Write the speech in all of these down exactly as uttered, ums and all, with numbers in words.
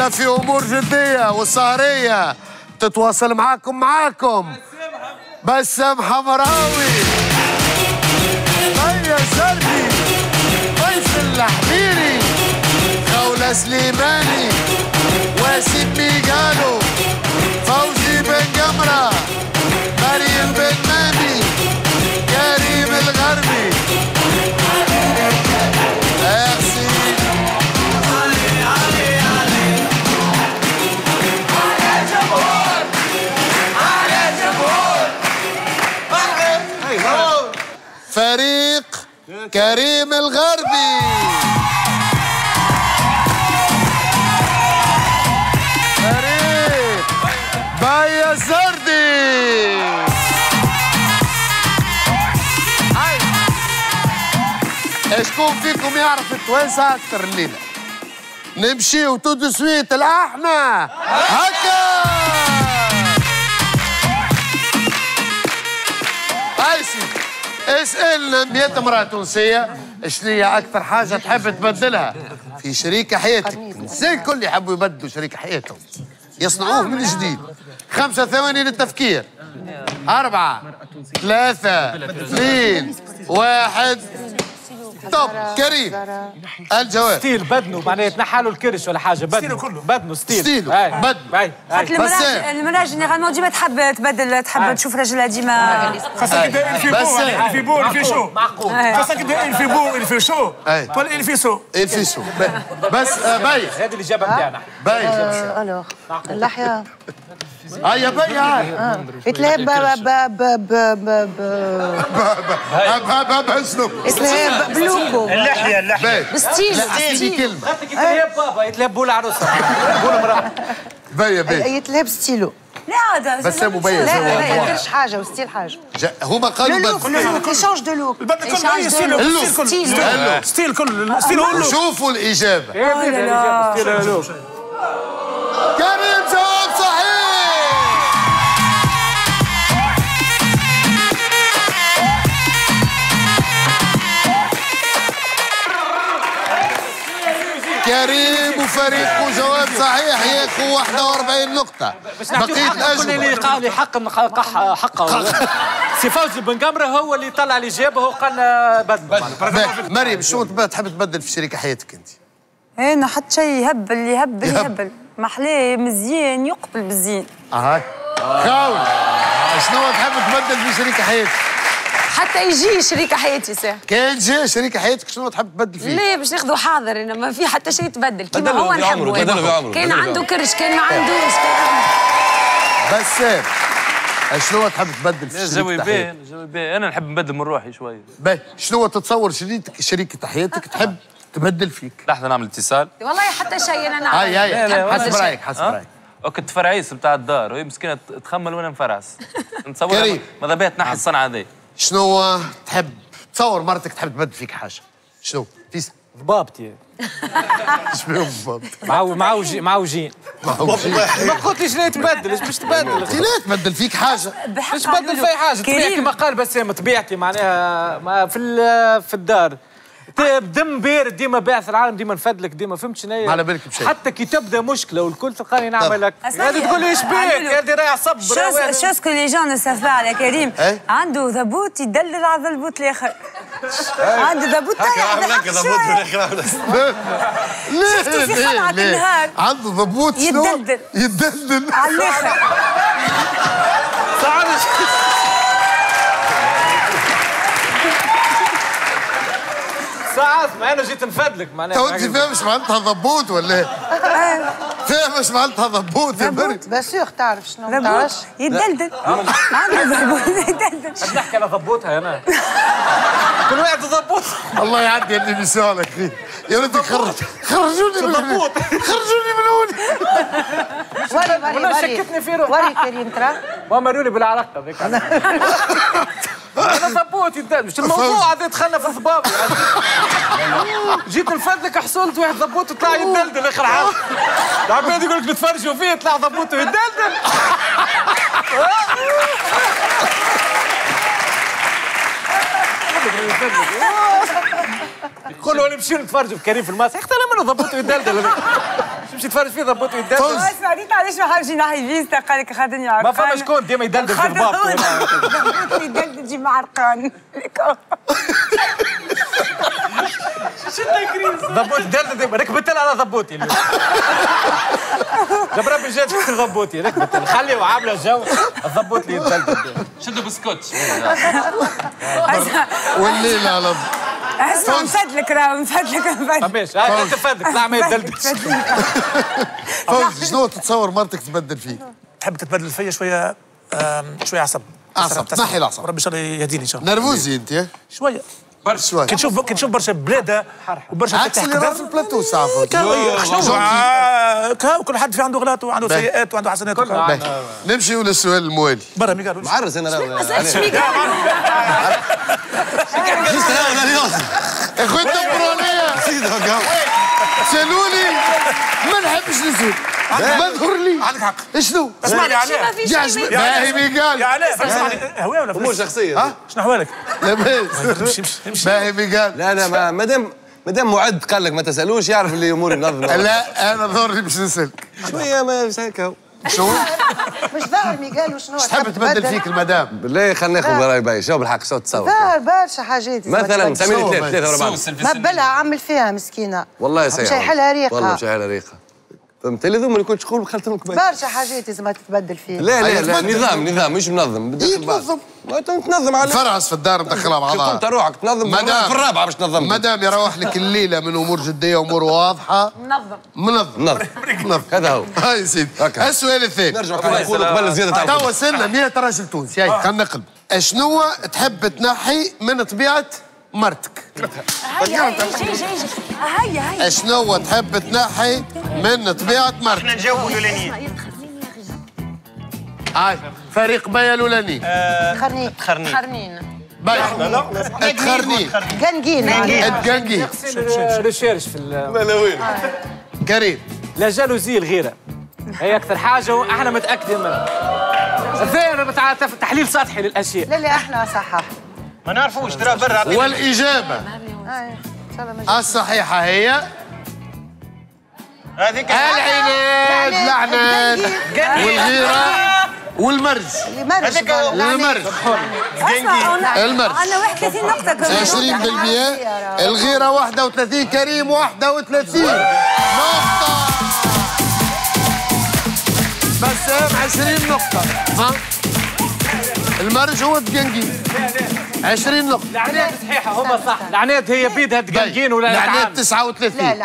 ولا في امور جديه والسهريه تتواصل معاكم معاكم بسام حمراوي، بيا الزردي، طيف الحميري، خوله سليماني، واسين ميقالو، فوزي بن جمره، مريم بن مامي، كريم الغربي. فريق كريم الغربي. فريق بيا الزردي. شكون فيكم يعرف التوانسة أكثر الليلة؟ نمشيو تو دو سويت الأحنا هكا. أيسي اسألنا مئة امرأة تونسية شنو هي أكثر حاجة تحب تبدلها في شريك حياتك. النساء الكل يحبوا يبدلوا شريك حياتهم، يصنعوه من جديد. خمسة ثواني للتفكير. أربعة، ثلاثة، اثنين، واحد. طب كريم الجواب ستيل بدنوا، معناها تنحالوا الكرش ولا حاجه. بدنوا كله، بدنوا ستيل ستيلو بدنوا. بس المراه جينيرالمون ديما تحب تبدل، تحب تشوف راجلها ديما، خاصه كدا في بور في بور في شو، خاصه كدا في بور في شو ولا في سو في سو. بس باي هذه الاجابه تاعنا. باي الوغ اللحيه هيا بيا اتلهب ب ب ب ب ب اتلهب بلوكو. اللحية اللحية بستيج بستيج كلمة. اتلهب بابا اتلهب بول عروسة بول امرأة. بيا بيا اتلهب ستيلو. لا هذا بسام وبيا لا لا كرش حاجة وستيل حاجة. هما قالوا اللوك يشونج دو لوك. البنت الكل هي ستيل ستيل كل ستيل هو اللوك. شوفوا الإجابة. كريم جواب صحيح. كريم وفريقه جواب صحيح ياخذوا واحد وأربعين نقطة. بقيت الأجوبة اللي قال حق حقه حقه سي فوزي بن جمره هو اللي طلع الإجابة. هو قال بدل. مريم شو تحب تبدل في شريك حياتك أنت؟ أنا حتى شيء يهبل يهبل يهبل محلاه مزيان يقبل بالزين. أها خاول شنو تحب تبدل في شريك حياتك؟ حتى يجي شريك حياتي ساعة. كان جا شريك حياتك شنو تحب تبدل فيه؟ ليه باش ناخذوا حاضر، انا ما في حتى شيء يتبدل كيما هو نحبه. كان عنده كرش كان ما عندوش. بسام شنو تحب تبدل في شريك حياتك؟ انا نحب نبدل من روحي شويه. باهي شنو تتصور شريك شريك حياتك تحب تبدل فيك؟ لحظه نعمل اتصال. والله حتى شيء انا نعمل. هاي هاي حسب رايك حسب رايك. وكنت فرعيس بتاع الدار وهي مسكينه تخمل وانا نفرعس. نتصور ماذا بها تنحي الصنعه هذه. شنو تحب تصور مرتك تحب تبدل فيك حاجه؟ شنو؟ تيسا ضبابتي. شبيهم ضبابتي؟ معو معوجين معوجين. ما قلتليش لا تبدل، اش باش تبدل؟ لا تبدل فيك حاجه. باش تبدل في حاجه، طبيعتي كما قال بسام طبيعتي معناها في في الدار. دم بارد ديما باعث العالم ديما نفدلك ديما فهمت شنايا؟ على بالك بشيء. حتى كي تبدا مشكله والكل تلقاني نعمل لك. هذه تقول لي اش بيك؟ هذه راهي عصب. شوز شوز كو لي جون نو سافوا على كريم، عنده ضبوط يدلل على الضبوط الاخر. عنده ضبوط تاعي هكا ضبوط الاخر. شفتو في خلعة النهار. عنده ضبوط شنو؟ يدلدل. يدلدل. على الاخر. ساعات ما انا جيت نفدلك معناها. تو انت فاهم اش معناتها ضبوط ولا؟ فاهم اش معناتها ضبوط يا مريم؟ بيان سور تعرف شنو ما تعرفش. يدلدل. عندك ضبوط يدلدل. باش نحكي على ضبوطها انا. كل واحد ضبوط. الله يعدي اللي بيسالك فيه. يا ريت خرج خرجوني من ضبوط خرجوني من هوني. وري وري وري شكتني في روحي. وري كريم ترى. وريوني بالعرقه ذيك. أنا ضبوط يدلدل، مش الموضوع هذا دخلنا في الضباب. جيت نفدلك حصلت واحد ضبوط طلع يدلدل آخر عام. العباد يقول لك نتفرجوا فيه طلع ضبوط يدلدل. كلهم نمشيو نتفرجوا بكريم في الماس، اختنا منو ضبوط يدلدل. تمشي تفرج فيه ضبط يدك. فوز بعديت علاش ما حبش ينحي فيزتا قال لك خدني عرقان. ما فما شكون ديما يدلدل في الباب. ضبط يدك تجيب مع عرقان. شدة كريز. ضبوط دلدل ركبت على ضبوطي اليوم. جاب ربي جات في ضبوطي ركبت خلي وعامله جو الضبوط اللي يدلدل. شدوا بسكوتش. والليل على اسمع نفدلك راه نفدلك نفدلك طب ماشي انت فدك طلع ما يدلدلش. فوز شنو تتصور مرتك تبدل فيك؟ تحب تتبدل فيا شويه شويه عصب عصب نحي العصب ربي ان شاء الله يهديني ان شاء الله. نرفوزي انت شويه برشا شويه كنشوف كنشوف برشا بلاده وبرشا عكس اللي راه في البلاتو صافي كاو كل حد في عنده غلط وعنده سيئات وعنده حسنات. نمشيو للسؤال الموالي برا ميقالو معرز انا ما سالتش ميقالو اخويا دبروا عليا سيدي هكا سالوني ما نحبش نزيد ما ظهر لي عندك حق شنو اسمعني علاه يعجبك باهي ميقالو يا علاه اسمعني هوايه ولا امور شخصيه شنو احوالك لاباس باهي ميقالو لا لا مادام مادام معد قال لك ما تسالوش يعرف اللي اموري منظمه لا انا ظهر لي باش نسالك شويه مش هكا شو؟ مش ظاهر ميقالو شنو تحب تبدل فيك المدام؟ بالله خلينا ناخذ راي باي شو بالحق صوت تصور ظاهر برشا حاجات مثلا سامي ثلاث ثلاث اربعه هبلها عمل فيها مسكينه والله سيئه مش هيحلها ريقه والله مش هيحلها ريقه فهمت اللي ذوما اللي كنت شغل بخلطهم كبير برشا حاجات لازم تتبدل فيها لا لا لا نظام نظام مش منظم تنظم تنظم على فرعس في الدار مدخلها مع بعض كنت روحك تنظم في الرابعه باش تنظم مادام يروح لك الليله من امور جديه وامور واضحه منظم منظم منظم هذا هو هاي سيدي السؤال الثاني نرجع نقول قبل زياده تاع توا سنه مئة راجل تونسي هاي خلينا نقلب شنو تحب تنحي من طبيعه مرتك هيا هيا هيا شنو تحب تنحي من طبيعه مرتك؟ احنا نجاوبوا الاولانيين هاي فريق بيا الاولاني تخرنين تخرنين بيا لا لا تخرنين قنقين قنقين شنو شارش في لا لا وين كريم لا جالوزي الغيره هي اكثر حاجه واحنا متاكدين منها الثاني تاع تحليل سطحي للاشياء لا لا احنا صحاح ما نعرفوش درا برا والاجابه الصحيحه هي هذيك العناد العناد والغيره والمرج هذيك المرج المرج انا واحد وثلاثين نقطه عشرين بالمئة الغيره واحد وثلاثين كريم واحد وثلاثين نقطه بسام عشرين نقطه المرج هو الدقنقي عشرين نقطة العناد صحيحة هما صح العناد هي بيدها دقنقين ولا العناد تسعة وثلاثين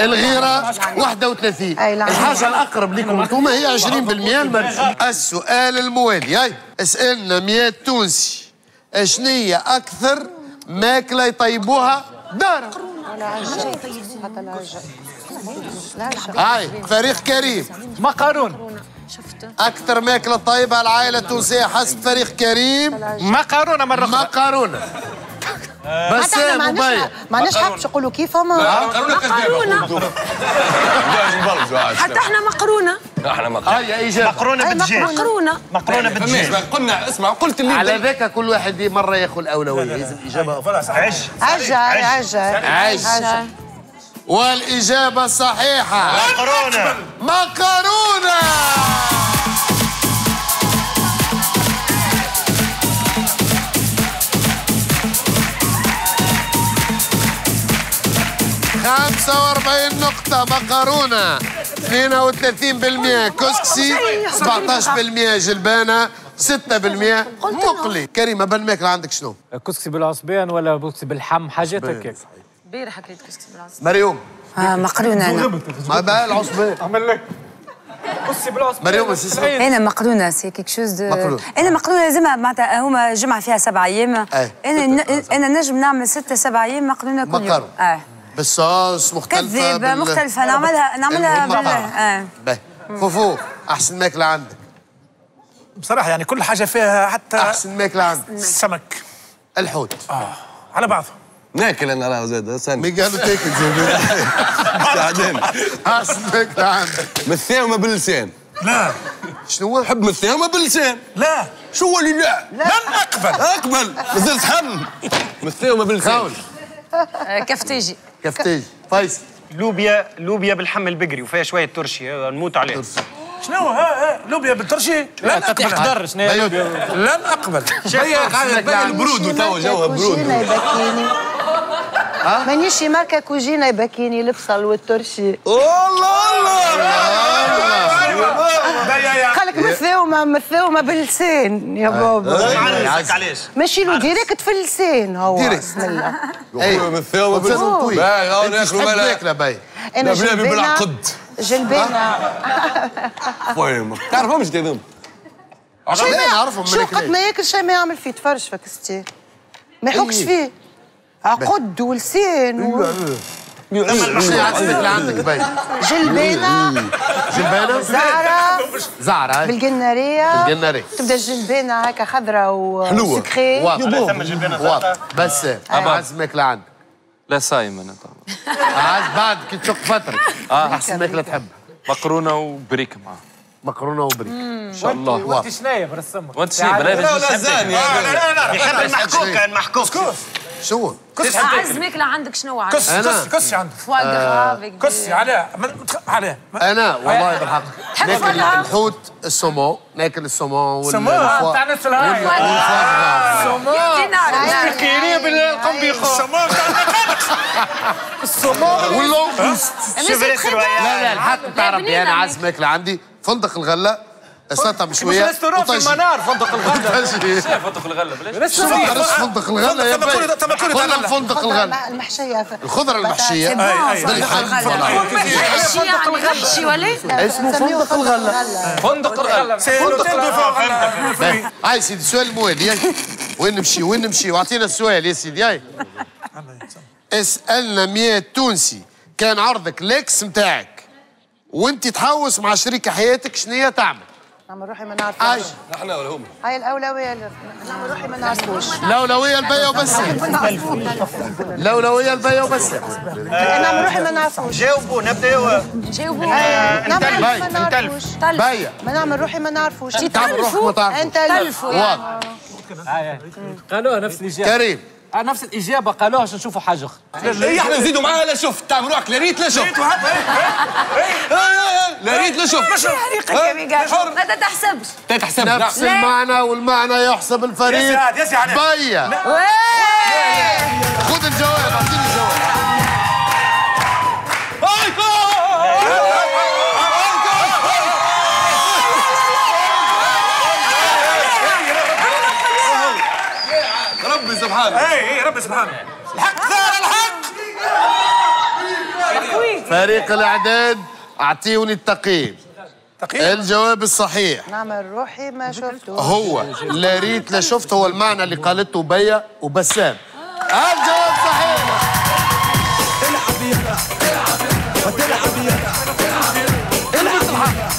الغيرة واحد وثلاثين الحاجة الأقرب لكم أنتم هي عشرين بالمئة المرج السؤال الموالي هاي اسألنا مئة تونسي شنية أكثر ماكلة يطيبوها دارا هاي فريق كريم مقارون أكثر ماكلة طيبة العائلة التونسية حسب فريق كريم مقارونة مرة أخرى مقارونة بسام وبيا معناش حاب باش يقولوا كيف هما مقارونة مقارونة حتى احنا مقرونة احنا مقرونة مقرونة بالدجاج مقرونة مقرونة بالدجاج قلنا اسمع قلت اللي على ذاك كل واحد مرة ياخذ الأولوية لازم إجابة عج عج عج عج والإجابة الصحيحة مقرونة مقرونة خمسة وأربعين نقطة مقرونة اثنين وثلاثين بالمئة كسكسي سبعة عشر بالمئة جلبانة ستة بالمئة مقلي كريمة بالماكلة عندك شنو؟ كسكسي بالعصبان ولا كسكسي بالحم حاجات هكاك امبارح حكيت كسكسي بالعصبان مريم آه مقرونة أنا ما بقى العصبان عمل لك كسكسي بالعصبان مريم أنا مقرونة سي كيك شوز دو مقرونة أنا مقرونة زعما معناتها هما جمعة فيها سبع أيام أنا أنا نجم نعمل ستة سبع أيام مقرونة كل يوم آه بالصوص مختلفة كذبة مختلفة نعملها نعملها بالله اه فوفو أحسن ماكلة عندك بصراحة يعني كل حاجة فيها حتى أحسن ماكلة عندك السمك الحوت اه على بعضه ناكل أنا راه زاد استنى ميقالو تاكل زاد ساعدين أحسن ماكلة عندك مثاومة باللسان لا شنو نحب مثاومة باللسان لا شو هو اللي لا لن أقبل أقبل مازال تحم مثاومة باللسان كفتيجي كفتيجي فايس لوبيا لوبيا بالحم البقري وفيها شويه ترشي نموت عليها. شنو ها ها لوبيا بالترشي؟ لن اقبل خضر شنو لن اقبل. هي قاعده تبيع البرود وتوا جوها برود. مانيش ماركه كوجينا يبكيني البصل والترشي. والله الله قالك مثلومه مثلومه باللسان يا بابا. نعرفك علاش؟ ماشي له ديريكت في اللسان هو. بسم الله. ايوه مثلومه باللسان طويل. باهي ناكلوا مالها باهي. انا جلبانه بلا قد. جلبانه. ما تعرفهمش ديما. عشان نعرفهم شو قد ما ياكل شي ما يعمل فيه تفرج فك ستي. ما يحكش فيه. عقد ولسان و شنو عكسك اللي عندك باين؟ جلبانه جلبانه زعره زعره بالقناريه بالقناريه تبدا الجلبانه هكا خضراء وسكري حلوه ثم جلبانه زعره بس عز الماكله عندك لا صايم انا طبعا عز بعد كي تشق فتره احسن ماكله تحب مقرونه وبريك معاه مقرونه وبريك ان شاء الله وانت شنايب رسمك وانت شنايب لا لا لا يحب المحكوكه المحكوكه شو؟ كسي عز ماكله عندك شنو عندك؟ كسي كسي كسي عندك كسي علاه علاه انا والله بالحق ناكل الحوت السومون ناكل السومون والفوا تاع نفس الهاي السومون الكيري بالقنبيخه السومون السومون واللوبس لا لا حتى تعرفني انا عز ماكله عندي فندق الغله السلطه مشويه ريستورون في المنار فندق الغله فندق الغله بلاش فندق الغله يا باي فندق الغله المحشيه الخضره المحشيه فندق الغله ولا اسمه فندق الغله فندق الغله فندق الغله هاي سيدي السؤال الموالي وين نمشي وين نمشي واعطينا السؤال يا سيدي هاي اسالنا مية تونسي كان عرضك ليكس نتاعك وانت تحوس مع شريك حياتك شنيا تعمل نعمل روحي ما نعرفوش احنا ولا هما هاي الاولويه نعمل روحي ما نعرفوش الاولويه البيا وبس الاولويه البيا وبس نعمل روحي ما نعرفوش جاوبوا نبداو جاوبوا نعمل ما نعرفوش بيا ما نعمل روحي ما نعرفوش تعمل روحك ما تعرفوش قالوها نفس الاجابه كريم نفس الاجابه قالوها عشان نشوفوا حاجه اخرى احنا نزيدوا معاها لا شفت تعمل روحك لا ريت لا شفت لا ريت لا شوف مش فريقك يا بيقا ما تحسبش ما تحسبش نفس المعنى والمعنى يحسب الفريق يا سعاد يا سعاد بيا خذ الجواب اعطيني الجواب ربي سبحانه اي اي ربي سبحانه الحق ثار الحق فريق الاعداد أعطيوني التقييم. تقييم؟ الجواب الصحيح. نعمل روحي ما شفته. هو لا ريت لا شفت هو المعنى اللي قالته بيا وبسام. الجواب صحيح. العب يلا العب يلا تلعب يلا تلعب يلا البس الحق.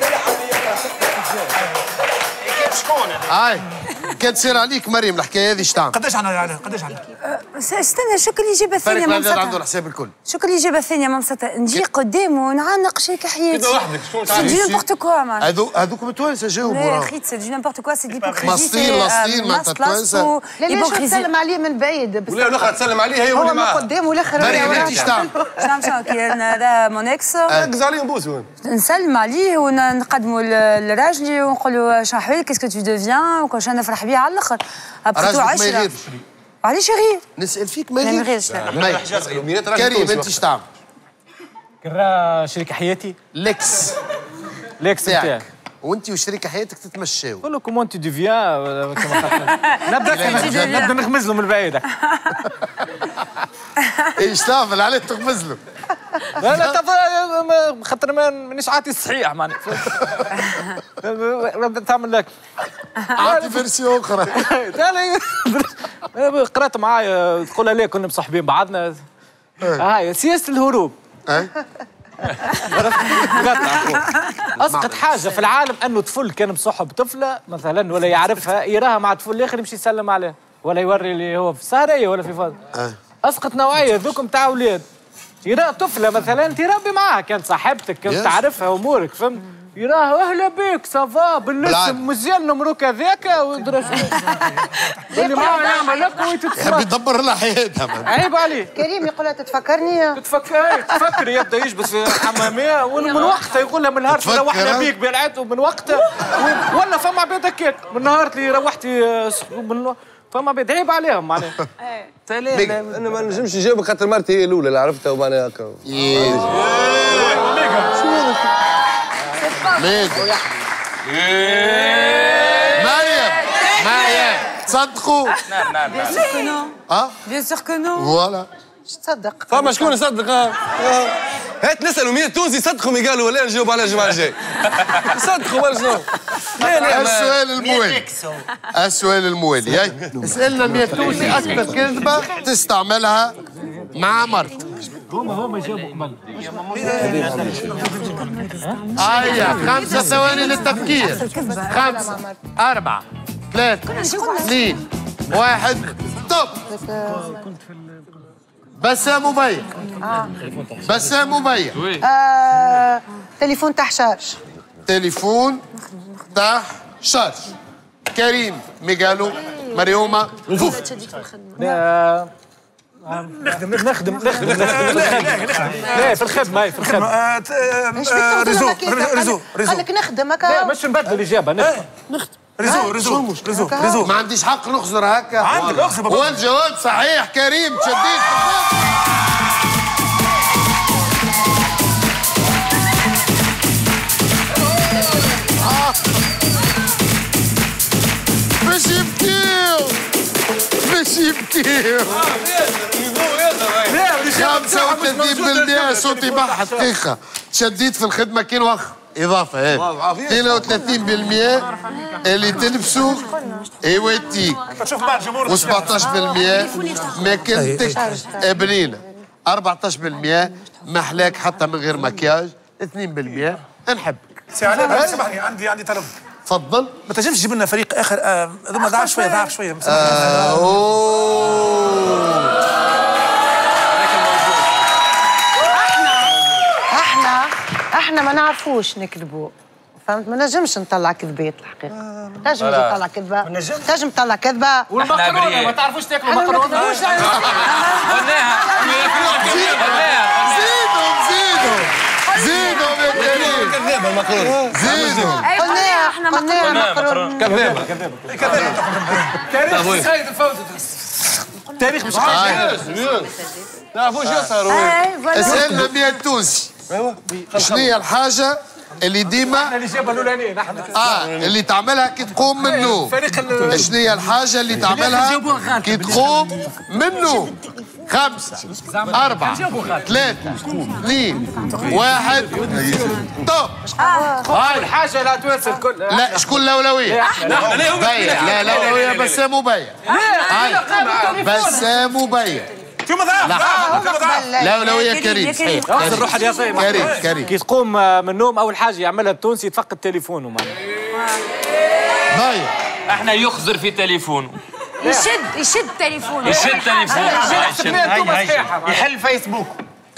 العب يلا كيف شكون؟ أي كان تصير عليك مريم الحكاية هذه اش تعمل؟ قداش عنا يعني قداش عنا؟ استنى شكون اللي جابها ثانية ممسطها عنده الحساب الكل شكون اللي جابها ثانية ممسطها نجي قدامه ونعانق شريك حياتي كذا وحدك شكون تعرف سي دي نيمبورت كوا معناتها هذوك هذوك متوانسة جاوبوا يا أخي سي دي نيمبورت كوا سي دي بوكريزي ماسطين ماسطين معناتها توانسة لا لا شكون تسلم عليه من بعيد ولا الأخرى تسلم عليه هي ولا معاه هو من قدام والآخر مريم أنت اش تعمل؟ اش نعمل كي هذا مون اكس نركز عليه نبوسوا نسلم عليه ونقدموا لراجلي ونقول له شنو حوالك كيسكو تو دوفيان وكل شيء نفرح بيه على الآخر ابرتو عشرة علاش غير؟ نسأل فيك ما يغيرش كريم انت اش تعمل؟ كرا شريك حياتي ليكس ليكس تاعك وانت وشريك حياتك تتمشاو نقول له كومون تي ديفيان نبدا نبدا نغمز له من بعيد ايش تعمل علاه تغمز له؟ لا لا خاطر مانيش عاطي الصحيح معناها تعمل لك عاطي فيرسيون اخرى قرات معايا تقول لها لا كنا مصاحبين بعضنا هاي سياسه الهروب اسقط حاجه في العالم انه طفل كان مصاحب طفله مثلا ولا يعرفها يراها مع طفل اخر يمشي يسلم عليها ولا يوري اللي هو في سهريه ولا في فضل اسقط نوعيه ذوك نتاع اولاد يرى طفله مثلا انت ربي معاها كانت صاحبتك كنت تعرفها امورك فهمت يراه اهلا بيك صفا بالاسم مزيان نمرك هذاك ودرج اللي ما نعمل لك وانت تسمع يدبر لها حياتها. عيب عليك كريم يقول لها تتفكرني تتفكر تفكري يبدا يجبس حماميه ومن وقتها يقول لها من نهار اللي روحنا بيك بالعاد ومن وقتها ولا فما عباد هكاك من نهار اللي روحتي من فما عباد عيب عليهم معناها. انا ما نجمش نجاوبك خاطر مرتي هي الاولى اللي عرفتها ومعناها هكا ميقا مريم مريم تصدقوا؟ نعم نعم نعم اه بيان سور كو نو فوالا تصدق فما شكون يصدق اه هات نسالوا مين التونسي يصدقوا ميقالو ولا نجاوب على الجمعة الجاي صدقوا ولا شنو؟ السؤال الموالي السؤال الموالي اسألنا مين التونسي أكثر كذبة تستعملها مع مرت هما هما جابوا قبل أيا خمسة ثواني للتفكير خمسة أربعة ثلاثة اثنين واحد طب كنت في بسام بيا بسام بيا تليفون تاع شارج تليفون تاع شارج كريم ميقالو مريومة نخدم نخدم نخدم لا في الخدمه هاي في الخدمه ريزو ريزو ريزو قال لك نخدم هكا لا مش نبدل الاجابه نخدم نخدم ريزو ريزو ريزو ريزو ما عنديش حق نخزر هكا عندك اخزر والجواب صحيح كريم تشديت باش يبكيو باش يبكيو خمسة وثلاثين بلدان صوتي بح الحقيقة تشديت في الخدمة كي وقت إضافة هاي اثنين وثلاثين بالمئة اللي تلبسوا هواتيك و سبعطاش بالمئة ما كنتك قابلينا أربعطاش بالمئة محلاك حتى من غير مكياج اثنين بالمئة نحبك. سي علي سامحني عندي عندي طلب. تفضل. ما تنجمش تجيب لنا فريق آخر هذوما ضعف شوية ضعف شوية. احنا ما نعرفوش نكذبوا فهمت ما نجمش نطلع كذبات الحقيقه تنجم تطلع كذبه تنجم تطلع كذبه والمقرونه ما تعرفوش تاكلوا مقرونه قلناها زيدهم زيدهم زيدهم يا كريم كذابه المقرونه زيدهم قلناها احنا مقرونه كذابه كذابه كريم سيد فوزي التاريخ مش عارف تعرفوش يسهروا اسالنا مية تونسي شنو هي الحاجة اللي ديما اه اللي تعملها كي تقوم من النوم شنو هي الحاجة اللي تعملها كي تقوم من النوم خمسة أربعة ثلاثة اثنين واحد طب هاي الحاجة لا توصل الكل لا شكون الأولوية؟ احنا لا الأولوية بسام وبيا بسام وبيا شو مضاعف؟ لا لا يا كريم صحيح روح يا صايم كريم كريم كي تقوم من النوم أول حاجة يعملها التونسي يتفقد تليفونه معناها احنا يخزر في تليفونه يشد يشد تليفونه يشد تليفونه يحل فيسبوك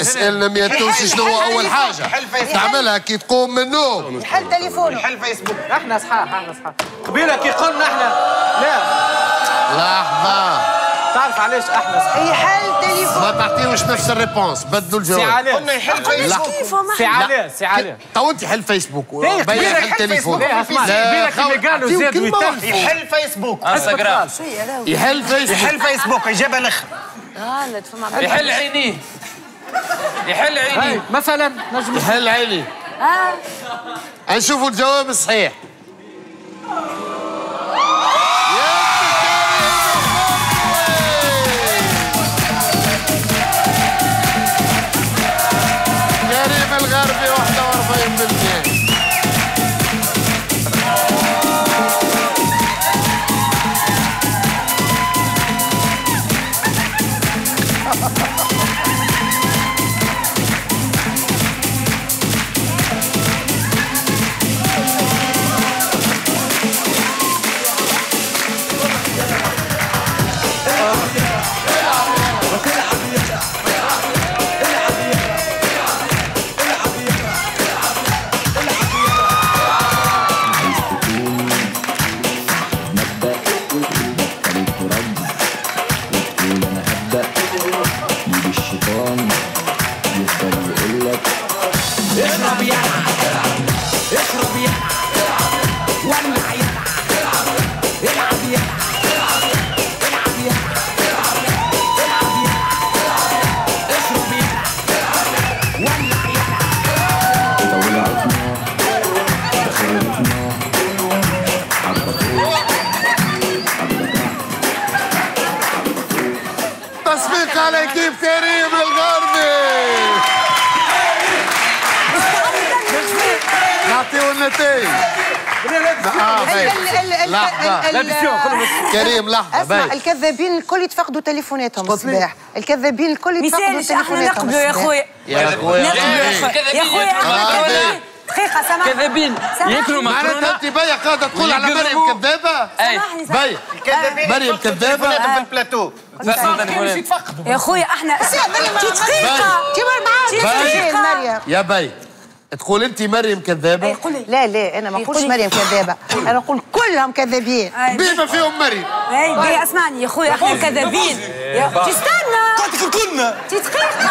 اسألنا مية تونسي شنو هو أول حاجة تعملها كي تقوم من النوم يحل تليفونه يحل فيسبوك احنا أصحاب احنا أصحاب قبيلة كي قلنا احنا لا لحظة تعرف علاش احنا يحل تليفون ما تعطيوش نفس الريبونس بدلوا الجواب قلنا يحل فيسبوك سي علاء سي علاء تو انت حل فيسبوك بيا يحل تليفون لا قالوا زاد ويتلف يحل فيسبوك انستغرام يحل فيسبوك يحل فيسبوك اجابه الاخر غلط فما يحل عينيه يحل عينيه مثلا نجم يحل عينيه اه نشوفوا الجواب الصحيح بناتي. كريم لحظه اسمع، الكذابين الكل يتفقدوا تليفوناتهم الصباح، الكذابين الكل يتفقدوا تليفوناتهم. نقبلوا يا خويا يا خويا يا خويا دقيقة سامحني. كذابين ياكلوا مكرونة. معناتها أنت بيا قاعدة تقول على مريم كذابة؟ أي بيا مريم كذابة في البلاتو. يا خويا احنا دقيقة دقيقة مريم يا بيا تقول أنت مريم كذابة؟ لا لا أنا ما نقولش مريم كذابة، أنا نقول كلهم كذابين. بما فيهم مريم. أي بيا اسمعني يا خويا احنا كذابين. تستنى. قعدتك كلنا. دقيقة.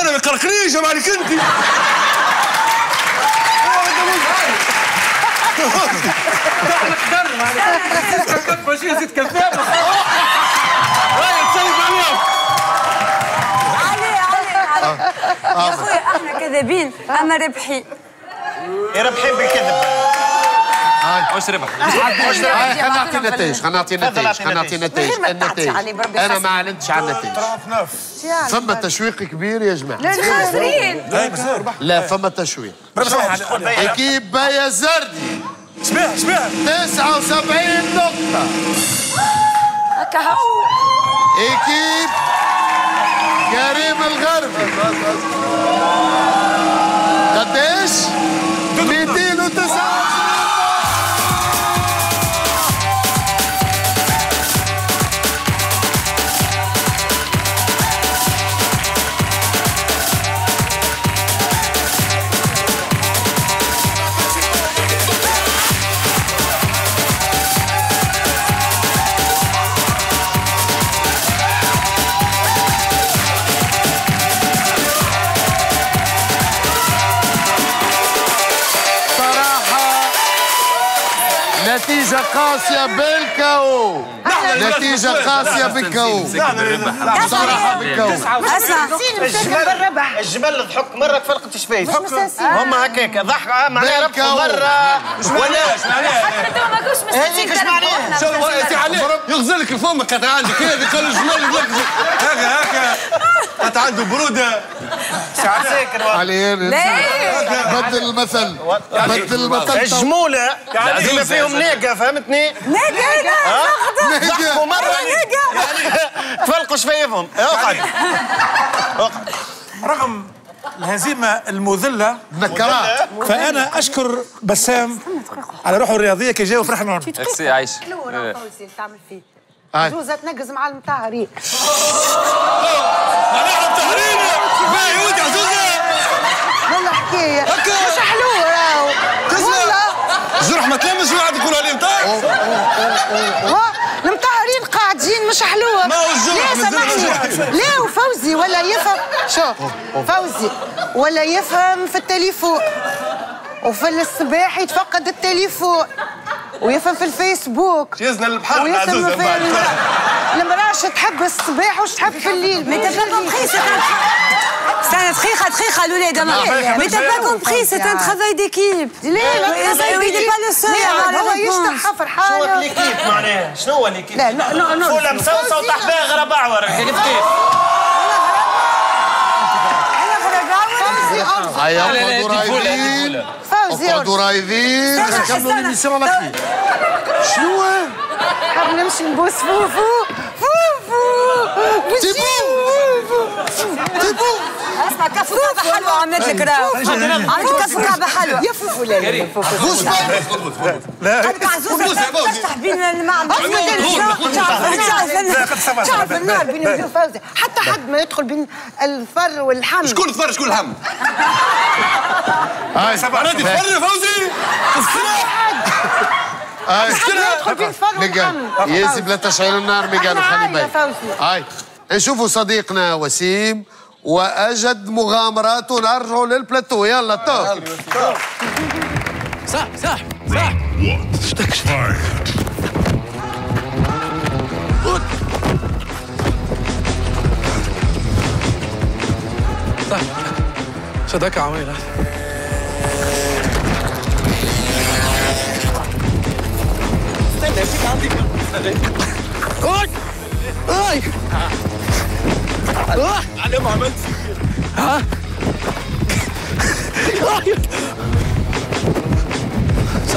أنا ما يقرقنيش يا معلك أنت. احنا قدرنا عليك ماشي زيد كذابه رايح تسلم عليهم علي علي يا خويا احنا كذابين اما ربحي ربحي بالكذب واش ربح واش ربح خلينا نعطي النتائج خلينا نعطي النتائج خلينا نعطي النتائج النتائج انا ما علمتش على النتائج فما تشويق كبير يا جماعه لا فما تشويق اكيب بيا الزردي شبيه شبيه تسعة وسبعين نقطة هكا هو ايكيب كريم الغربي قداش؟ مئتين وتسعة وسبعين نتيجة قاسية بالكاو نتيجة قاسية بالكاو بصراحة بالكاو اسمع الربح الجبل تحك مرة تفرق تشبيه هما هكاك ضحكة معناها ربحوا مرة ولاش حتى ما كنتش مستنيين هذيك يغزلك فمك هذا عندك هذيك الجمل هكا هكا أنت عنده برودة ساعة ساكر علي بدل المثل بدل المثل الجمولة اللي فيهم ناقة فهمتني؟ ناقة ناقة ضحكوا مرة ناقة تفلقوا شفايفهم اقعد اقعد رغم الهزيمة المذلة نكرات فأنا أشكر بسام على روحه الرياضية كي جاوا فرحنا معهم ميرسي عايش لورا فوزي تعمل فيه جوزة تنقز مع المطهرين معناها مطهرين باهي ودي عزوزة والله حكاية مش حلوة راهو والله الجرح ما تلمش واحد يقول عليه مطهر المطهرين قاعدين مش حلوة ما هو الجرح لا سامحني لا وفوزي ولا يفهم شوف فوزي ولا يفهم في التليفون وفي الصباح يتفقد التليفون ويفهم في الفيسبوك جهزنا البحر ويفهم في المرأة شو تحب الصباح وش تحب في الليل ما تبقى بخيصة استنى دقيقة دقيقة الأولاد ما تبقى بخيصة أنت خذي ديكيب ليه ما تخذي ديكيب هو يشتح حفر حاله شنو الكيب معناها شنو هو الكيب لا لا لا فولة مسوسة وتحبها غرب أعور كيف كيف أيا اقعدوا رايدين اقعدوا رايدين كملوا ليميسيون على كيف شنو قبل نمشي نبوس فو فو فو فو تيبو اسمع كف كعبة حلوة عملت لك راهو عملت كف كعبة حلوة يا فوفو لا لا بوس لا قد معزوزة تفتح بين المعمل تعرف النار بين وجوه فوزي حتى حد ما يدخل بين الفر والحمل شكون الفر شكون الحمل؟ هاي سبعة نادي تفر فوزي يدخل بين الفر والحمل يزي بلا تشعيل النار ميقالو خلي بالك هاي نشوفوا صديقنا وسيم واجد مغامراته نرجعوا للبلاتو يلا توك صح صح صح اشتك اشتك صح شدك عويل اي على ما عملت ها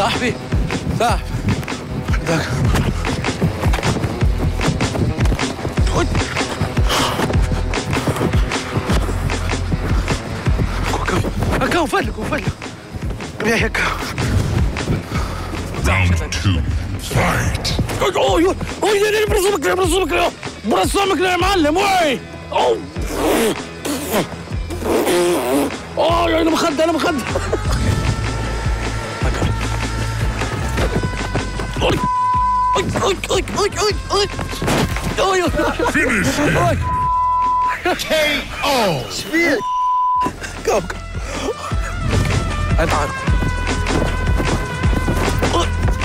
صاحبي صاحبي ده كم فلك وفلك يا هيك اوه اوه يا برسمك يا برسمك يا برسمك يا معلم وي اوه اوه يا انا مخد انا مخد أدعركم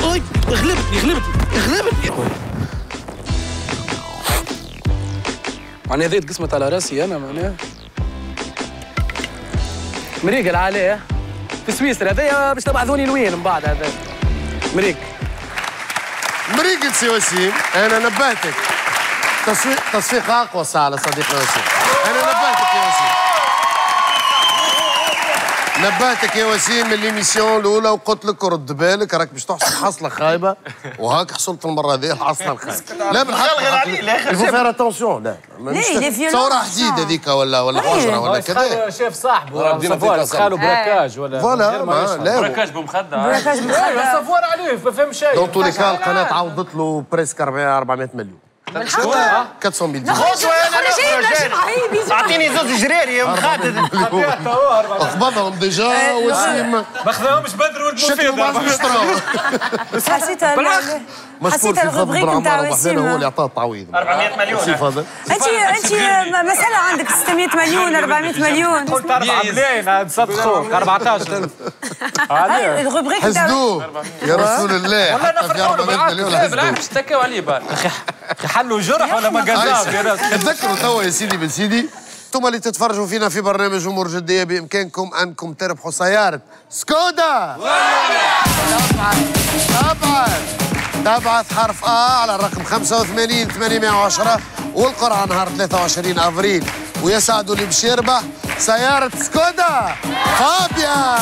أي غلبتني غلبتني غلبتني معناها هذه تقسمت على راسي أنا معناها مريقل عليه في سويسرا هذايا باش تبعثوني لوين من بعد هذا مريق مريقل سي وسيم أنا نبهتك تصفيق تصفيق أقوى على صديقنا وسيم أنا نبهتك يا وسيم نبهتك يا وسيم من ليميسيون الاولى وقلت لك رد بالك راك باش تحصل حصله خايبه وهاك حصلت المره هذه الحصله الخايبه لا بالحق لا فو فير اتونسيون لا لا ثوره حديد هذيك ولا ولا حجره ولا كذا شاف صاحبه خالو براكاج ولا فوالا براكاج بمخده براكاج بمخده صفوار عليه ما فهم شيء دون تو لي كا القناه عوضت له بريسك أربعمية مليون أربعمية مليون اعطيني زوز جريري مخاطر اخبطهم ديجا وسيم ما خذاهمش بدر والمفيد حسيت حسيت الغبغيك نتاع وسيم هو اللي عطاه التعويض أربعمية مليون انت انت مساله عندك ستمية مليون أربعمية مليون قلت أربعة ملايين تصدقوا أربعطاش الغبغيك نتاع حسدوه يا رسول الله والله نفرحوا له بالعكس اشتكوا عليه بار حلوا جرح ولا ما قزاش يا راجل تذكروا توا يا سيدي بن سيدي انتم اللي تتفرجوا فينا في برنامج امور جديه بامكانكم انكم تربحوا سياره سكودا طبعا طبعا تبعث حرف ا على الرقم خمسة وثمانين ثمانمية وعشرة والقرعه نهار ثلاثة وعشرين أبريل ويسعدوا اللي باش يربح سياره سكودا فابيا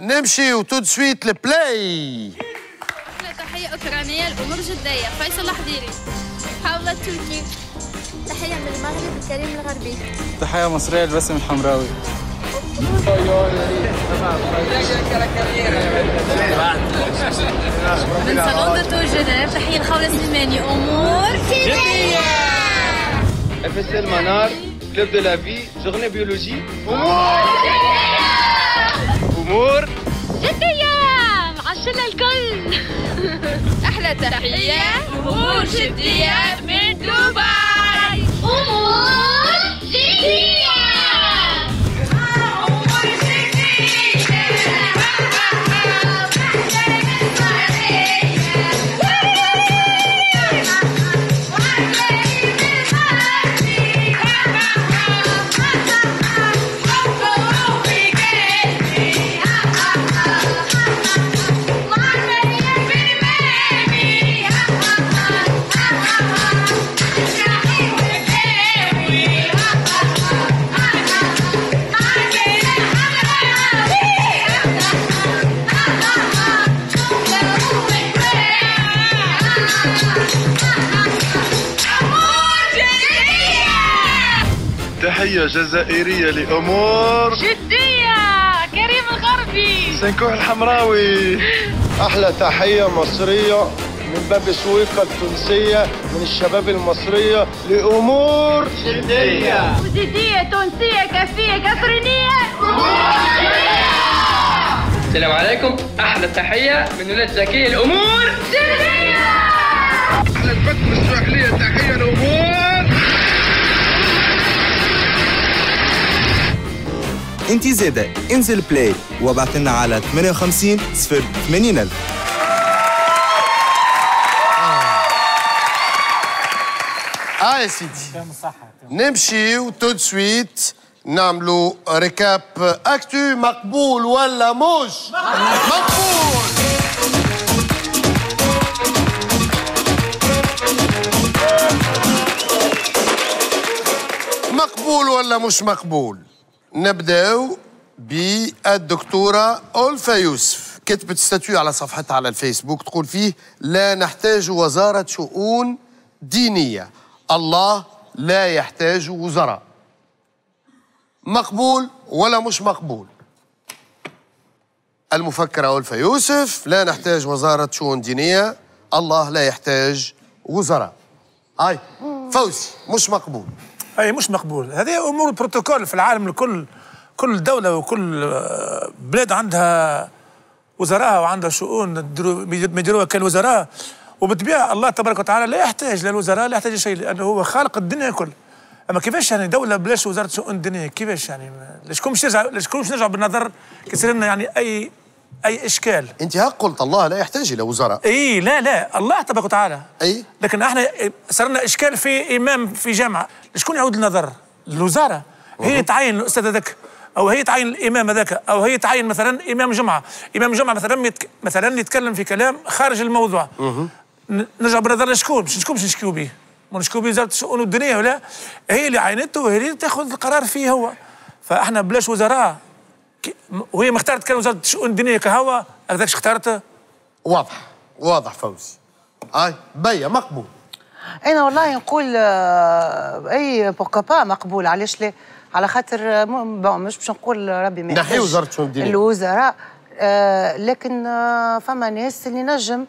نمشي وتو سويت البلاي. تحية أوكرانية لأمور جدية فيصل حضيري. حاولة تركي. تحية من المغرب كريم الغربي. تحية مصرية لبسام حمراوي. من صالون دو جنيف تحية لخوله سليماني أمور جدية. إف إس المنار كلوب دو لافي جورني بيولوجي أمور جدية. أمور جدية عشنا الكل أحلى تحية أمور جدية من دبي أمور جدية أمور جدية تحية جزائرية لأمور جدية كريم الغربي سنكوح الحمراوي أحلى تحية مصرية من باب السويقة التونسية من الشباب المصرية لأمور جدية جدية تونسية كافية كسرينية السلام عليكم أحلى تحية من ولاد زكية لأمور جدية أحلى الفتح السواحلية تحية لأمور انتي زاده انزل بلاي وابعث لنا على ثمانية وخمسين صفر ثمانين ألف اه يا سيدي نمشيو تو دو سويت نعملو ريكاب اكتو مقبول ولا موش مقبول هذا مش مقبول. نبداو بالدكتورة أولفا يوسف، كتبت ستاتيو على صفحتها على الفيسبوك تقول فيه: لا نحتاج وزارة شؤون دينية، الله لا يحتاج وزراء. مقبول ولا مش مقبول؟ المفكرة أولفا يوسف: لا نحتاج وزارة شؤون دينية، الله لا يحتاج وزراء. أي فوزي، مش مقبول. أي مش مقبول، هذه أمور بروتوكول في العالم الكل. كل دولة وكل بلاد عندها وزراء وعندها شؤون يديروها كالوزراء، وبالطبيعة الله تبارك وتعالى لا يحتاج للوزراء، لا يحتاج لشيء، لأنه هو خالق الدنيا كل. أما كيفاش يعني دولة بلاش وزارة شؤون دينية؟ كيفاش يعني؟ شكون باش يرجع، شكون باش نرجعوا بالنظر كيصير لنا يعني أي أي إشكال؟ أنت هاك قلت الله لا يحتاج إلى وزراء. إي لا لا، الله تبارك وتعالى. إي. لكن احنا صار لنا إشكال في إمام في جامعة، شكون يعود النظر؟ الوزارة. هي تعين الأستاذ هذاك، أو هي تعين الإمام هذاك، أو هي تعين مثلا إمام جمعة، إمام جمعة مثلا يتك... مثلا يتكلم في كلام خارج الموضوع. نرجع بالنظر لشكون؟ مش شكون باش نشكيو به؟ ونشكيو به وزارة الشؤون الدينية ولا؟ هي اللي عينته وهي اللي تاخذ القرار فيه هو. فاحنا بلاش وزراء. وهي ما اختارت كان وزارة الشؤون الدينية كهوا، هذاك اختارته. واضح، واضح فوزي. أي بيا مقبول. أنا والله نقول أي بوكا با مقبول، علاش لا؟ على خاطر بون مش باش نقول ربي ما يحفظش نحي وزارة الشؤون الدينية الوزراء، آه لكن آه فما ناس اللي نجم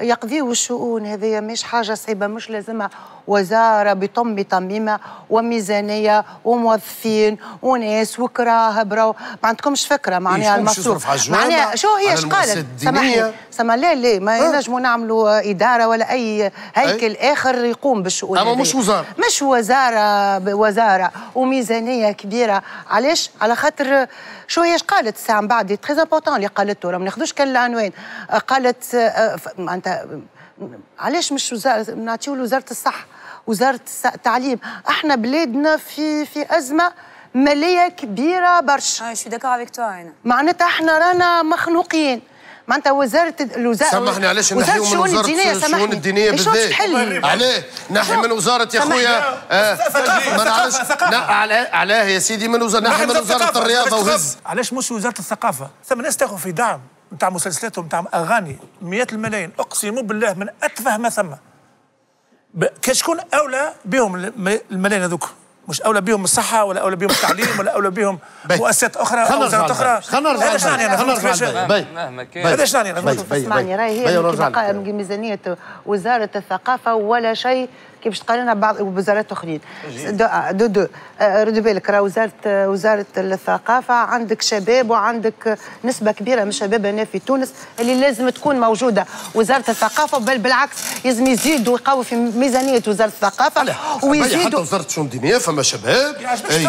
يقضيوا الشؤون هذه، مش حاجة صعيبة، مش لازمها وزارة بطم بطميمة وميزانية وموظفين وناس وكراه براو. ما عندكمش فكرة معناها المصروف، معناها شو هي اش قالت؟ سامحني سامح لا لا، ما ينجموا نعملوا إدارة ولا أي هيكل أي. آخر يقوم بالشؤون، أما مش وزارة، مش وزارة وزارة وميزانية كبيرة. علاش؟ على خاطر شو هي اش قالت الساعة من بعد تري امبورتون اللي قالته، راه ما ناخذوش كان العنوان. قالت معناتها علاش مش وزارة، نعطيو لوزارة الصحة، وزارة التعليم. احنا بلادنا في في أزمة مالية كبيرة برشا. معناتها احنا رانا مخنوقين. معناتها وزارة الوزارة سامحني، علاش نحيو من وزارة الشؤون الدينية بالذات؟ علاه نحي من وزارة يا خويا ثقافة؟ علاه يا سيدي من وزارة، نحي من وزارة الرياضة وهز. علاش مش وزارة الثقافة؟ ثم ناس تاخذ في دعم نتاع مسلسلات ونتاع اغاني مئات الملايين، اقسم بالله من اتفه ما ثم. كشكون اولى بهم الملايين هذوك؟ مش اولى بهم الصحه ولا اولى بهم التعليم ولا اولى بهم مؤسسات اخرى او وزارات اخرى. خلينا نرجع مهما كان، هذا اش راني انا اسمعني، راهي هي ميزانيه وزاره الثقافه ولا شيء كي باش تقارنها ببعض وزارات اخرين. دو دو دو ردوا بالك، راه وزاره وزاره الثقافه عندك شباب وعندك نسبه كبيره من الشباب هنا في تونس اللي لازم تكون موجوده. وزاره الثقافه بل بالعكس لازم يزيدوا ويقووا في ميزانيه وزاره الثقافه ويزيدوا. حتى وزاره الشؤون الدينيه فما شباب يصلي، استنى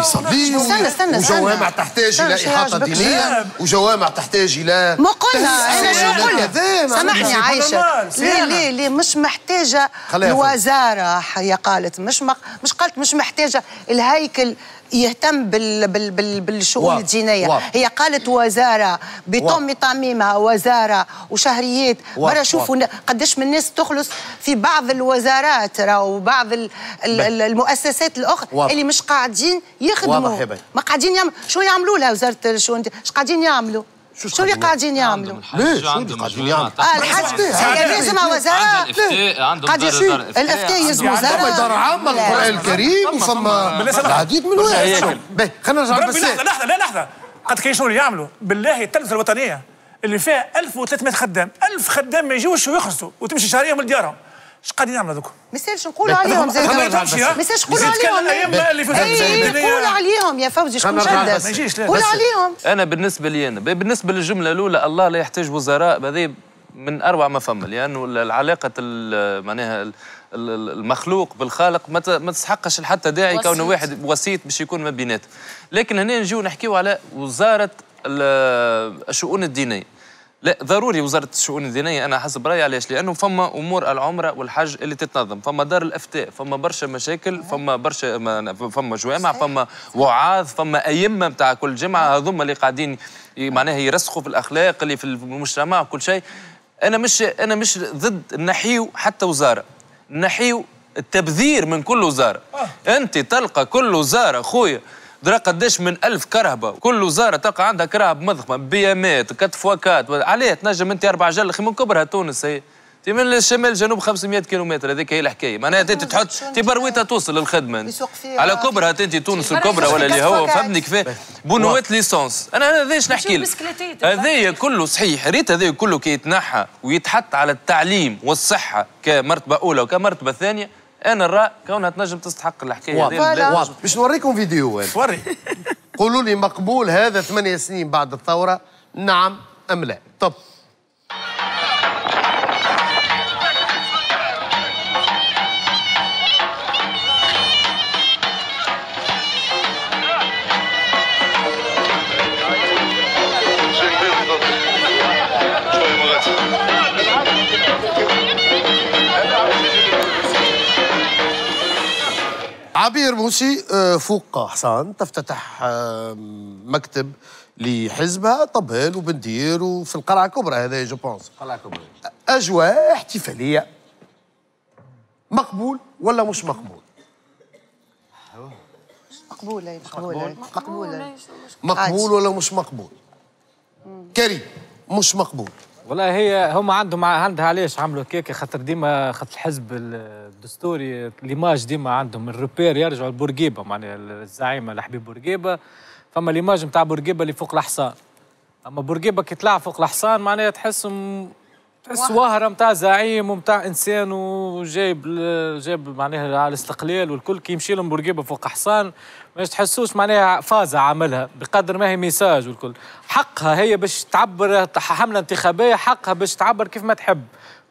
استنى استنى، وجوامع تحتاج الى احاطه دينيه، وجوامع تحتاج الى مقولها. انا شنو نقول؟ سامحني عايشه، ليه ليه ليه مش محتاجه الوزاره؟ هي قالت مش مق... مش قالت مش محتاجه الهيكل يهتم بال... بال... بال... بالشؤون الدينيه، هي قالت وزاره بطم طميمها، وزاره وشهريات. برا شوفوا قداش من الناس تخلص في بعض الوزارات وبعض ال... ال... المؤسسات الاخرى اللي مش قاعدين يخدموا، ما قاعدين يعملوا. شو يعملوا لها وزاره الشؤون؟ اش قاعدين يعملوا؟ شو اللي قاعدين يعملوا؟ ليه شو اللي قاعدين يعملوا؟ اه الحج لازمها وزارة، قاعد يصير الافتاء يلزم وزارة، فما إدارة عامة القرآن الكريم وفما العديد من الوزارات. خلينا نرجع بس لحظة، لا لحظة، قد كاين شنو اللي يعملوا؟ بالله التلفزة الوطنية اللي فيها ألف وثلاثمئة خدام، ألف خدام ما يجيوش ويخلصوا وتمشي شهرية من ديارهم. اش قاعدين يعملوا هذوك؟ ما يسالش نقولوا عليهم زاد، ما يسالش نقولوا عليهم. قولوا عليهم يا فوزي، شكون جدد؟ قولوا عليهم. انا بالنسبه لي، انا بالنسبه للجمله الاولى الله لا يحتاج وزراء، هذه من اروع ما فما، لانه العلاقه معناها المخلوق بالخالق ما تسحقش حتى داعي كونه واحد وسيط باش يكون ما بيناته. لكن هنا نجيو نحكيو على وزاره الشؤون الدينيه. لا ضروري وزارة الشؤون الدينية، أنا حسب رأيي. علاش؟ لأنه فما أمور العمرة والحج اللي تتنظم، فما دار الإفتاء، فما برشا مشاكل، فما برشا، فما جوامع، فما وعاظ، فما أئمة نتاع كل جمعة، هذوما اللي قاعدين معناها يرسخوا في الأخلاق اللي في المجتمع وكل شيء. أنا مش أنا مش ضد نحيو حتى وزارة، نحيو التبذير من كل وزارة. أنت تلقى كل وزارة خويا درا قداش من ألف كرهبه، كل وزاره تلقى عندها كرهب مضخمه، بيامات، أربعة فوا أربعة، علاه تنجم انت أربع جل أخي من كبرها تونس هي. تي من الشمال جنوب خمسمية كيلومتر، هذيك هي الحكايه، معناها انت تحط تي برويتها توصل للخدمه على كبرها انت تونس الكبرى ولا اللي هو فهمني كيفاه بونوات ليسونس، انا هذاش نحكي لك هذايا كله صحيح، ريت هذايا كله كي يتنحى ويتحط على التعليم والصحه كمرتبه اولى وكمرتبه ثانيه، انا نرى كونها تنجم تستحق الحكايه هذه. باش نوريكم فيديو هذا وري قولوا لي مقبول هذا ثمانية سنين بعد الثوره، نعم ام لا؟ طب عبير موسي فوق حصان تفتتح مكتب لحزبها طبال وبندير وفي القلعه الكبرى، هذا جو بونس القلعه الكبرى، اجواء احتفاليه، مقبول ولا مش مقبول؟ مقبوله مقبوله مقبوله مقبول ولا مش مقبول؟ كريم مش مقبول. والله هي هما عندهم عندها علاش عملوا هكاك، خاطر ديما خاطر الحزب الدستوري ليماج ديما عندهم الروبير يرجعوا لبورقيبه، معناها الزعيم الحبيب بورقيبه، فما ليماج نتاع بورقيبه اللي فوق الحصان، اما بورقيبه كي طلع فوق الحصان معناها تحسهم تحس وهره نتاع زعيم ونتاع انسان وجايب جايب معناها على الاستقلال والكل، كي يمشي لهم بورقيبه فوق حصان ما تحسوش معناها فازه عملها بقدر ما هي ميساج والكل، حقها هي باش تعبر حمله انتخابيه، حقها باش تعبر كيف ما تحب،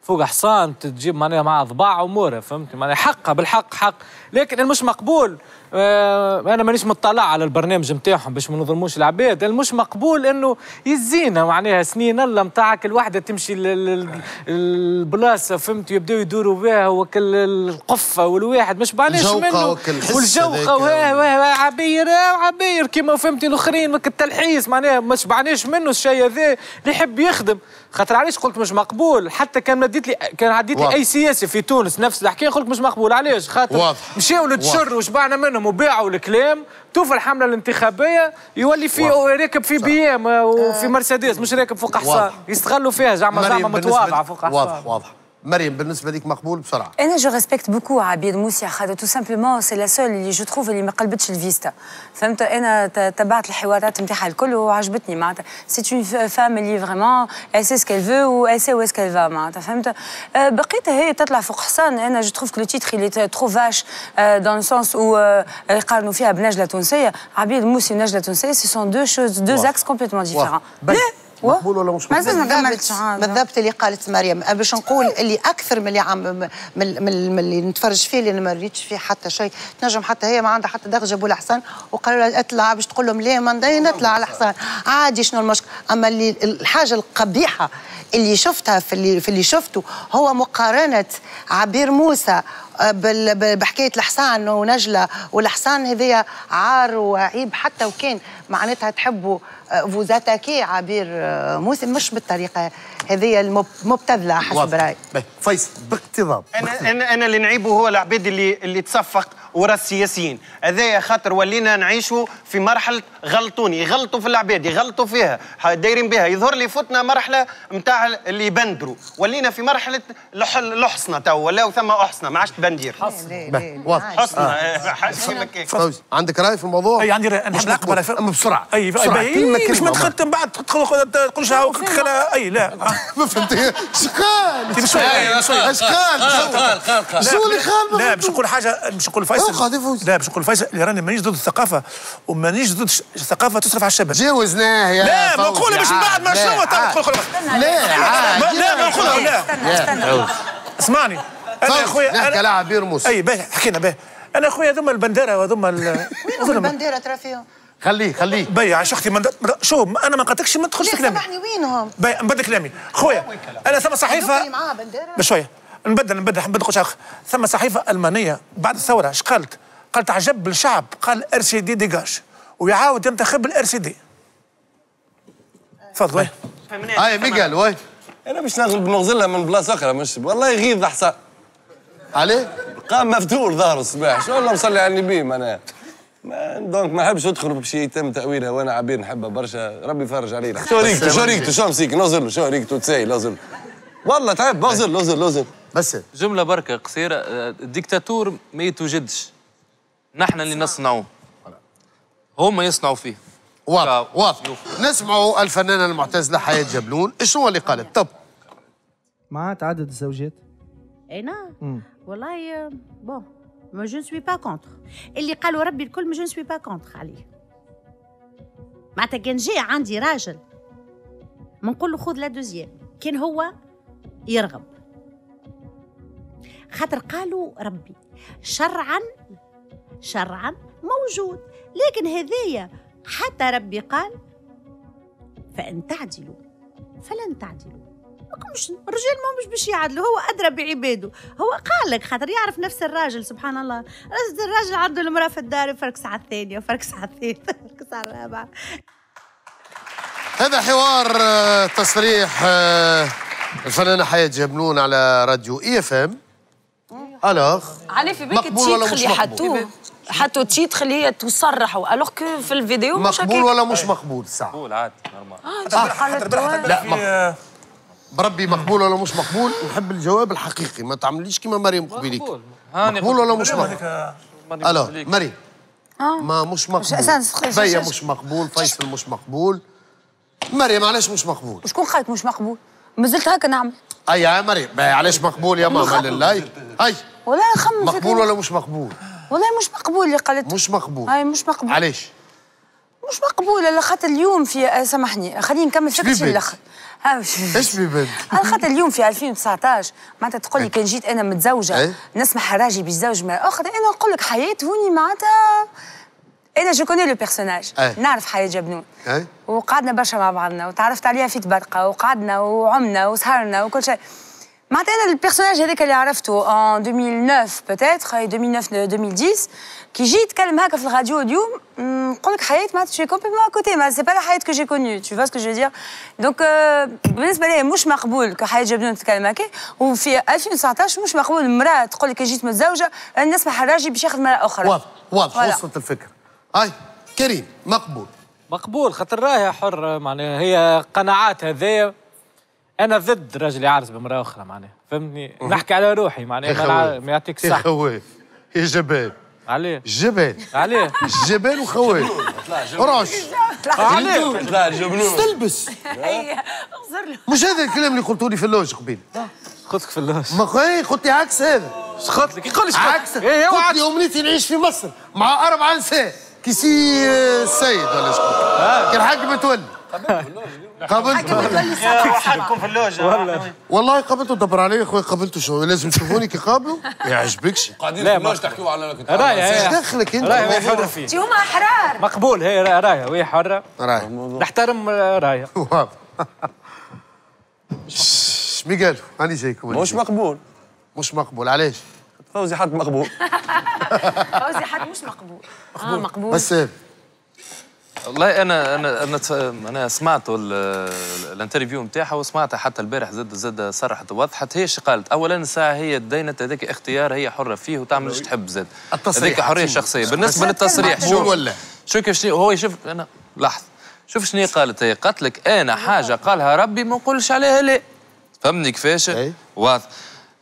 فوق حصان تجيب معناها مع ضباع امورها، فهمت معناها حقها بالحق حق، لكن المش مقبول آه انا مانيش مطلع على البرنامج نتاعهم باش ما نظلموش العباد، المش مقبول انه يزينا معناها سنين الله نتاعك الوحده تمشي للبلاصه فهمت، يبداو يدوروا بها وكل القفه والواحد مش بعناش منه والجوقه وها وها عبير وعبير كيما فهمتي الاخرين وك التلحيس معناها مش بعناش منه الشيء هذا اللي يحب يخدم، خاطر علاش قلت مش مقبول، حتى كان عديت لي كان عديت لي اي سياسي في تونس نفس الحكايه قلت مش مقبول، علاش؟ خاطر مشاو للتشر وشبعنا منهم وباعوا الكلام، توفى الحمله الانتخابيه يولي في راكب في بي ام وفي مرسيدس مش راكب فوق حصان، يستغلوا فيها زعما زعما متواضعه فوق حصان. واضح واضح. مريم بالنسبه ليك مقبول بسرعه؟ انا جو ريسبكت بوكو عبيد موسي، خاطر تو سامبلومون سي لا سول اللي جو تروف اللي ما قلبتش الفيستا، فهمت؟ انا تبعت الحوارات نتاعها الكل وعجبتني، معناتها سي اون فام اللي فريمون اسي سكال فو و اسي ويس كال فا، معناتها فهمت؟ بقيت هي تطلع فوق حصان، انا جو تروف لو تيتر اللي ترو فاش دون سونس و يقارنوا فيها بنجله تونسيه، عبيد موسي ونجله تونسيه سي سون دو شوز دو اكس كومبليتمون ديفيرون. مقبول ولا مش مقبول؟ بالضبط اللي قالت مريم، باش نقول اللي اكثر من اللي عم من من اللي نتفرج فيه اللي ما ريتش فيه حتى شيء، تنجم حتى هي ما عندها حتى دخل، جابوا لها حصان وقالوا لها اطلع، باش تقول لهم لا ما نطلع على حصان عادي، شنو المشكل؟ اما اللي الحاجه القبيحه اللي شفتها في اللي في اللي شفته هو مقارنه عبير موسى بحكايه الحصان ونجله، والحصان هذيا عار وعيب، حتى وكان معناتها تحبوا فوزاتاكي عبير موسى مش بالطريقه هذه المبتذله حسب رايي. فيصل باقتضاب انا انا انا اللي نعيبه هو العباد اللي اللي تصفق ورا السياسيين، هذايا خاطر ولينا نعيشوا في مرحله غلطوني، يغلطوا في العباد يغلطوا فيها دايرين بها، يظهر لي فتنا مرحله نتاع اللي يبندروا، ولينا في مرحله الحصنه تو، ولاو ثم احصنه ما عادش تبندير واضح حصنه حاجه كيما عندك راي في الموضوع؟ اي عندي راي، نحب اما بسرعه اي باهي باش ما تختم بعد تقولش اي لا ما فهمتي شقال شقال شقال قال شو اللي خال، لا باش نقول حاجه، باش نقول لا باش نقول فيصل اللي راني مانيش ضد الثقافه ومانيش ضد الثقافه تصرف على الشباب، جاوزناه يا لا ما نقولها باش بعد ما شنو لا لا ما نقولها لا اسمعني انا يا خويا انا نحكي عبير موسى اي باهي حكينا باهي، انا خويا هذوما البندره هذوما وين البندره ترى فيهم؟ خليه خليه بيا عاش اختي من شو انا ما قلتلكش ما تدخلش كلامي سامحني وينهم؟ بيا نبدل كلامي خويا انا ثم صحيفه بشويه نبدل نبدل نبدل قلت ثم صحيفه المانيه بعد الثوره اش قالت؟ قالت عجب الشعب قال ار سي دي ديجاج ويعاود ينتخب الار سي دي. تفضل وي اي ميغال وي انا باش نغلب نغزلها من بلاصه اخرى مش والله يغيظ حصان عليه؟ قام مفتول ظهره الصباح شو الله مصلي على النبي معناها دونك ما نحبش ادخل بشي تم تاويلها وانا عبير نحبها برشا ربي يفرج علينا. شو ريكتو شو ريكتو شو مسيك نزل شو ريكتو تساي نزل والله تعب نزل نزل نزل بس جمله بركه قصيره. الديكتاتور ما يتوجدش، نحن اللي نصنعوه، هما يصنعوا فيه. واضح واضح. نسمعوا الفنانه المعتزله حياه جبلون شنو اللي قالت. طب مع تعدد الزوجات انا والله بون ما جو نسوي با كونتر اللي قالوا ربي الكل، ما جو نسوي با كونتر عليه. معناتها كان جاي عندي راجل منقول له خذ لا دوزيام كان هو يرغب، خاطر قالوا ربي شرعا شرعا موجود، لكن هذايا حتى ربي قال فإن تعدلوا فلن تعدلوا. مش الرجال ما مش باش يعدلوا، هو أدرى بعباده. هو قال لك خاطر يعرف نفس الراجل سبحان الله، نفس الراجل عدل المرأة في الدار فرق ساعة الثانية وفرق ساعة الثالثة وفرق ساعة الرابعة. هذا حوار تصريح الفنانة حياة جبلون على راديو إي إف إم. ألوغ علي في بالك تشيتخ حطوه حطوا تشيتخ اللي هي تصرح ألوغ كو في الفيديو مش مقبول ولا مش مقبول الساعة؟ مقبول عادي نورمال. لا بربي مقبول ولا مش مقبول؟ نحب الجواب الحقيقي، ما تعمليش كيما مريم قبيليك. مقبول مقبول ولا مش مقبول؟ ألوغ مريم ما مش مقبول، بيا مش مقبول، فيصل مش مقبول، مريم علاش مش مقبول؟ شكون قالت مش مقبول؟ مازلت هكا نعمل. أي يا مريم علاش مقبول يا ماما لله؟ أي والله نخمم مقبول ولا مش مقبول؟ والله مش مقبول اللي قالت مش مقبول. أي مش مقبول. علاش؟ مش مقبول على خاطر اليوم في سامحني خليني نكمل فكرتي للاخر. ايش بيبان؟ على خاطر اليوم في ألفين وتسعطاش معناتها تقول لي كان جيت انا متزوجه نسمح راجي بيتزوج مرة اخرى، انا نقول لك حياة هوني معناتها انا جو كوني لو بيرسوناج، نعرف حياة جبلون وقعدنا برشا مع بعضنا وتعرفت عليها في تبرقه وقعدنا وعمنا وسهرنا وكل شيء. معناتها انا البيرسوناج هذاك اللي عرفته ان ألفين وتسعة بوتيتر ألفين وتسعة ألفين وعشرة كي جيت نتكلم هكا في الراديو اليوم نقول لك حياة ما تشي كومبليتمون ا كوتي ما سي با لا حياة كو جي كوني تو فوا سكو جو دير. دونك بالنسبه لي مش مقبول كحياة جبلون تتكلم هكا، وفي ألفين وتسعطاش مش مقبول امراه تقول لك جيت متزوجه نسمح الراجل باش ياخذ مرأة اخرى. واضح واضح وصلت الفكره. هاي كريم مقبول مقبول خاطر راهي حر معناها هي قناعات هذايا. أنا ضد راجل يعرس بامرأة أخرى معناها فهمتني؟ نحكي على روحي معناها ما يعطيكش الصحة. يا خوات يا جبال عليه جبال عليه جبال وخوات رعش عليه طلع جبلون تلبس مش هذا الكلام اللي قلتوا لي في اللوج قبيل. قلت لك في اللوج ما قلت لي عكس هذا. اش قلت لك؟ يقول لي عكس قلت لي أمنيتي نعيش في مصر مع أربع نساء كيسي السيد ولا اش قلت؟ كان حاجة بتولي قابلته وحدكم في اللوجه والله والله قابلته دبر علي يا خويا قابلته شو لازم تشوفوني كي قابلوا ما يعجبكش قاعدين في اللوجه تحكيوا على رايا دخلك انت رايا حر فيه انت هما احرار مقبول هي رايا وهي حره رايا نحترم رايا واضح. اش ميقالو راني جايكم مش مقبول مش مقبول علاش؟ فوزي حد مقبول فوزي حد مش مقبول اه مقبول بس والله انا انا انا انا سمعت الانترفيو نتاعها وسمعتها حتى البارح زاد زاد صرحت ووضحت هي اش قالت. اولا الساعه هي دينت هذاك اختيار هي حره فيه وتعمل ايش تحب زاد هذيك حريه شخصيه. بالنسبه للتصريح شو شو كيف شنو هو يشوف انا لحظه شوف شنو قالت هي. قالت لك انا حاجه قالها ربي ما نقولش عليها لا فهمني كيفاش واضح.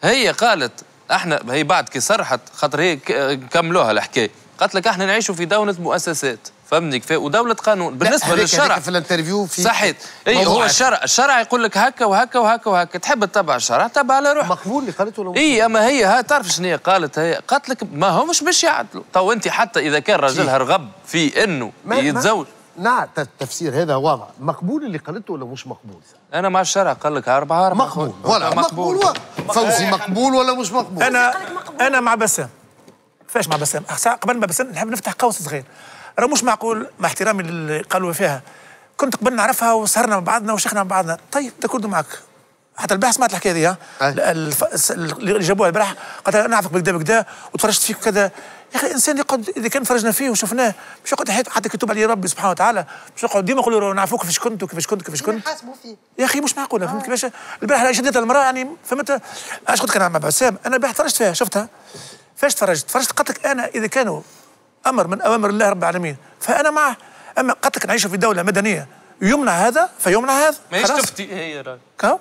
هي قالت احنا هي بعد كي صرحت خاطر هي كملوها الحكايه قالت لك احنا نعيشوا في دولة مؤسسات فهمني كيف ودولة قانون. بالنسبة للشرع في الانترفيو في صحيت اي هو الشرع الشرع يقول لك هكا وهكا وهكا وهكا تحب تتبع الشرع تبع على روحك. مقبول اللي قالته ولا اي اما هي ها تعرف شنو هي قالت. هي قالت لك ما همش باش يعدلوا تو انت حتى اذا كان راجلها رغب في انه يتزوج. نعم التفسير هذا واضح. مقبول اللي قالته ولا مش مقبول؟ انا مع الشرع قال لك أربعة أربعة مقبول ولا مقبول فوزي مقبول ولا مش مقبول؟ انا انا مع بسام. كيفاش مع بسام؟ قبل ما بسام نحب نفتح قوس صغير. راه مش معقول مع احترامي اللي قالوا فيها كنت قبل نعرفها وسهرنا مع بعضنا وشخنا مع بعضنا. طيب داكوردو معك حتى البارح سمعت الحكايه هذه اللي جابوها البارح قالت انا نعرفك بكذا بكذا وتفرجت فيك كذا. يا اخي الانسان يقعد اذا كان فرجنا فيه وشفناه باش يقعد حياته حتى كتب عليه ربي سبحانه وتعالى باش نقعد ديما نقول له نعرفوك كيفاش كنت وكيفاش كنت وكيفاش كنت نحاسبوا فيه. يا اخي مش معقوله فهمت كيفاش البارح شديت المراه يعني فهمت اش قلت لك انا مع بسام. انا البارح تفرجت فيها شفتها فاش تفرجت تفرجت قالت لك انا اذا كانوا أمر من أوامر الله رب العالمين، فأنا معه. أما قتلك نعيشه في دولة مدنية يمنع هذا فيمنع هذا، ماهيش تفتي هي راك كاو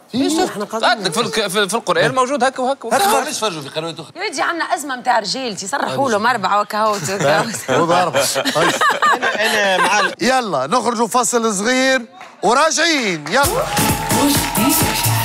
عندك في في القرآن موجود هكا وهكا وهكا. علاش فرجوا في قنوات أخرى؟ يا ودي عندنا أزمة نتاع رجالتي، صرحوا لهم أربعة وكاوت أربعة. أنا أنا مع يلا نخرجوا فصل صغير وراجعين يلا.